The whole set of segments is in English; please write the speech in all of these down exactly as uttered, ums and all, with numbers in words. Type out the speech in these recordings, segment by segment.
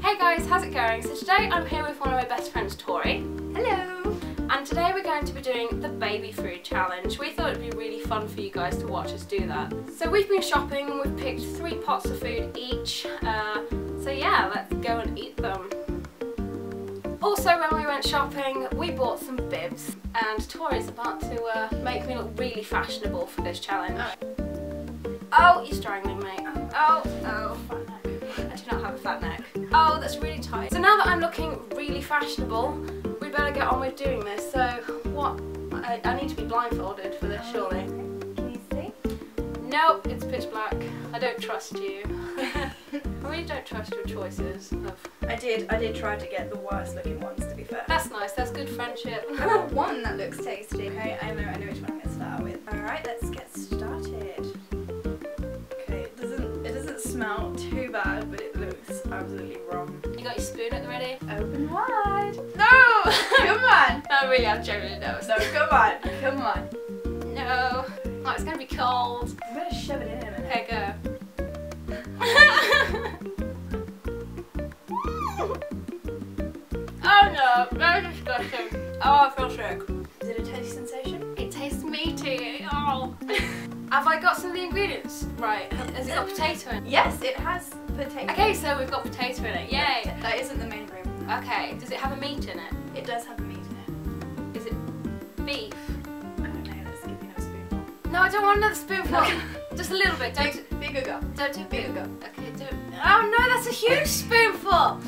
Hey guys, how's it going? So today I'm here with one of my best friends, Tori. Hello! And today we're going to be doing the baby food challenge. We thought it would be really fun for you guys to watch us do that. So we've been shopping and we've picked three pots of food each. Uh, so yeah, let's go and eat them. Also, when we went shopping, we bought some bibs. And Tori's about to uh, make me look really fashionable for this challenge. Oh, you're strangling me. Oh, oh, fat neck. I do not have a fat neck. Oh, that's really tight. So now that I'm looking really fashionable, we better get on with doing this. So, what? I, I need to be blindfolded for this, surely. Can you see? Nope, it's pitch black. I don't trust you. I really don't trust your choices. Of... I did, I did try to get the worst looking ones, to be fair. That's nice, that's good friendship. I want one that looks tasty. Okay, I know, I know which one I'm going to start with. Alright, let's get started. Smell too bad, but it looks absolutely wrong. You got your spoon at the ready? Open wide. No! Come on! No, really, I'm joking. No, so come on. Come on. No. Oh, it's going to be cold. You better shove it in a minute. Okay, go. Oh no, very disgusting. Oh, I feel sick. Is it a tasty sensation? It tastes meaty. Oh. Have I got some of the ingredients right? Has it got potato in it? Yes, it has potato. Okay, so we've got potato in it. Yay! That isn't the main ingredient. Okay, does it have a meat in it? It does have a meat in it. Is it beef? I don't know, let's give me another spoonful. No, I don't want another spoonful. Just a little bit. Don't. Bigger go. Don't do bigger go. Okay, do it. Oh no, that's a huge spoonful!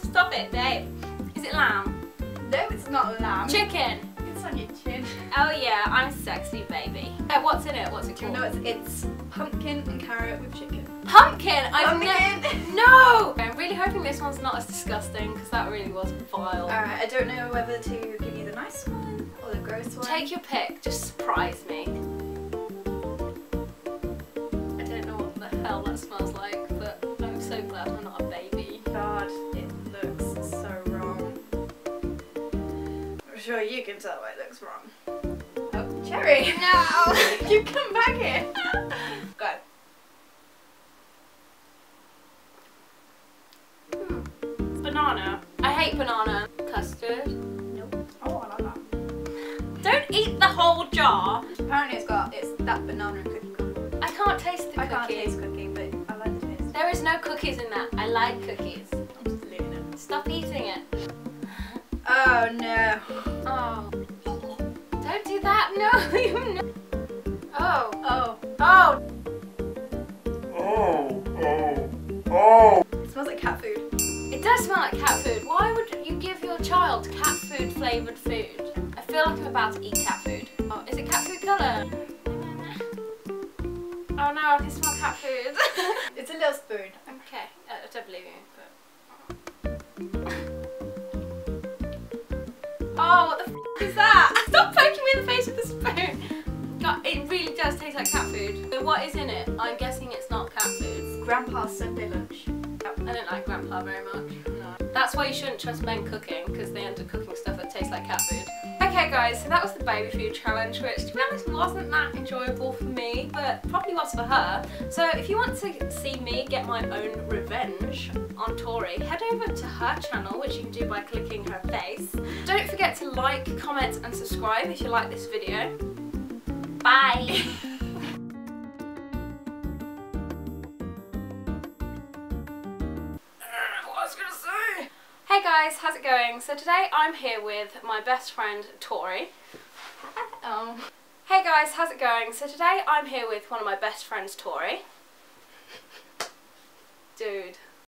Stop it, babe. Is it lamb? No, it's not lamb. Chicken? On your chin. Oh yeah, I'm sexy, baby. Uh, what's in it? What's it called? No, it's, it's pumpkin and carrot with chicken. Pumpkin? I've pumpkin. No! I'm really hoping this one's not as disgusting because that really was vile. Alright, I don't know whether to give you the nice one or the gross one. Take your pick, just surprise me. I don't know what the hell that smells like, but I'm so glad I'm not a baby. God, it looks so wrong. Sure, you can tell why it looks wrong. Oh, Cherry! No! You come back here! Go. Hmm. Banana. I hate banana. Custard. Nope. Oh, I like that. Don't eat the whole jar. Apparently it's got, it's that banana and cookie crumble. I can't taste the cookie. I can't taste cookie, but I like the taste. There is no cookies in that. I like cookies. I'm just leaving it. Stop eating it. Oh no. Oh. Don't do that. No, you no. Oh. Oh. Oh. Oh. Oh. Oh. It smells like cat food. It does smell like cat food. Why would you give your child cat food flavoured food? I feel like I'm about to eat cat food. Oh, is it cat food colour? Oh no, I can smell cat food. It's a little spoon. Okay. I don't believe you, but... Oh, what the f is that? Stop poking me in the face with a spoon! God, it really does taste like cat food. So what is in it? I'm guessing it's not cat food. Grandpa's Sunday lunch. I don't like Grandpa very much. No. That's why you shouldn't trust men cooking, because they end up cooking stuff that tastes like cat food. Okay guys, so that was the baby food challenge, which to be honest wasn't that enjoyable for me, but probably was for her. So if you want to see me get my own revenge on Tori, head over to her channel, which you can do by clicking her face. Don't forget to like, comment and subscribe if you like this video. Bye! Hey guys, how's it going? So today I'm here with my best friend Tori. Oh. Hey guys, how's it going? So today I'm here with one of my best friends, Tori. Dude.